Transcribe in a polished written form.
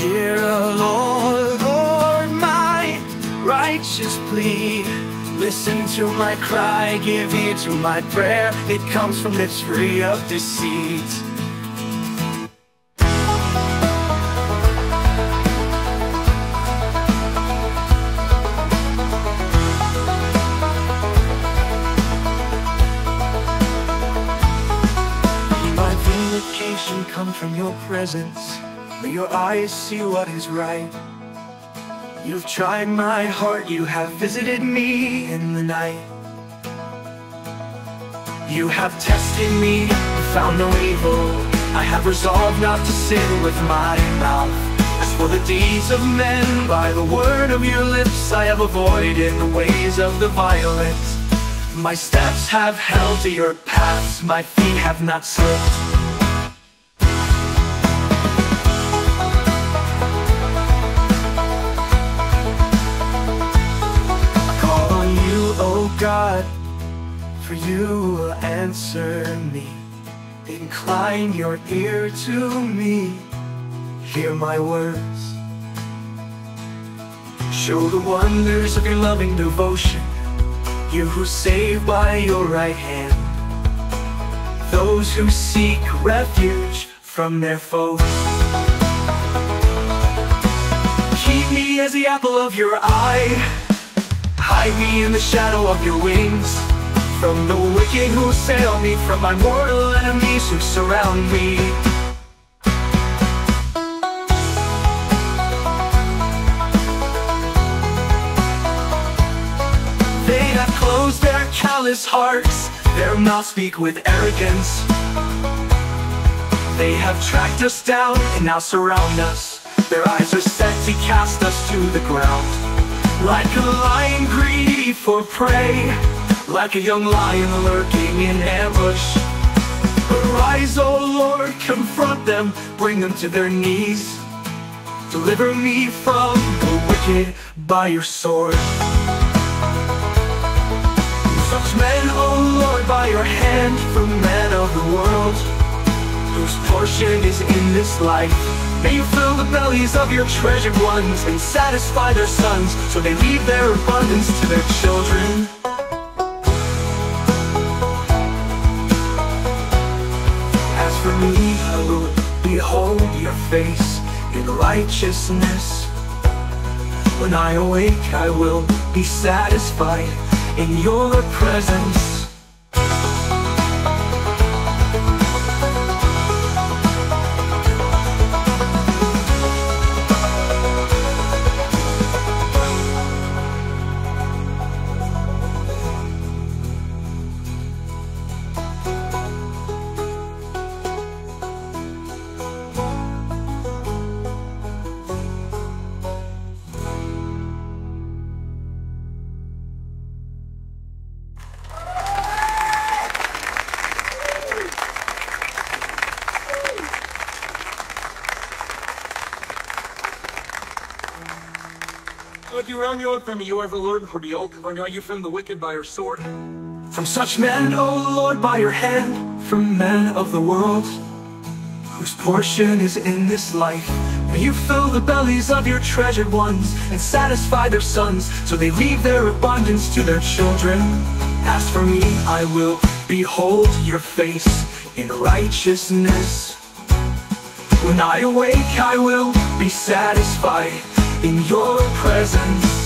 Hear, Lord, my righteous plea. Listen to my cry, give ear to my prayer. It comes from lips free of deceit. May my vindication come from your presence. May your eyes see what is right. You've tried my heart, you have visited me in the night. You have tested me, found no evil. I have resolved not to sin with my mouth. As for the deeds of men, by the word of your lips, I have avoided the ways of the violent. My steps have held to your paths, my feet have not slipped. God, for you will answer me. Incline your ear to me. Hear my words. Show the wonders of your loving devotion. You who save by your right hand those who seek refuge from their foes. Keep me as the apple of your eye. Hide me in the shadow of your wings from the wicked who assail me, from my mortal enemies who surround me. They have closed their callous hearts, their mouths speak with arrogance. They have tracked us down and now surround us. Their eyes are set to cast us to the ground. Like a lion greedy for prey, like a young lion lurking in ambush. Arise, O Lord, confront them, bring them to their knees. Deliver me from the wicked by your sword. Such men, O Lord, by your hand, from men of the world, whose portion is in this life. May you fill the bellies of your treasured ones and satisfy their sons, so they leave their abundance to their children. As for me, I will behold your face in righteousness. When I awake, I will be satisfied in your presence. Lord, from you are the Lord for the old, for you from the wicked by your sword. From such men, O Lord, by your hand, from men of the world, whose portion is in this life. May you fill the bellies of your treasured ones and satisfy their sons, so they leave their abundance to their children. As for me, I will behold your face in righteousness. When I awake, I will be satisfied in your presence.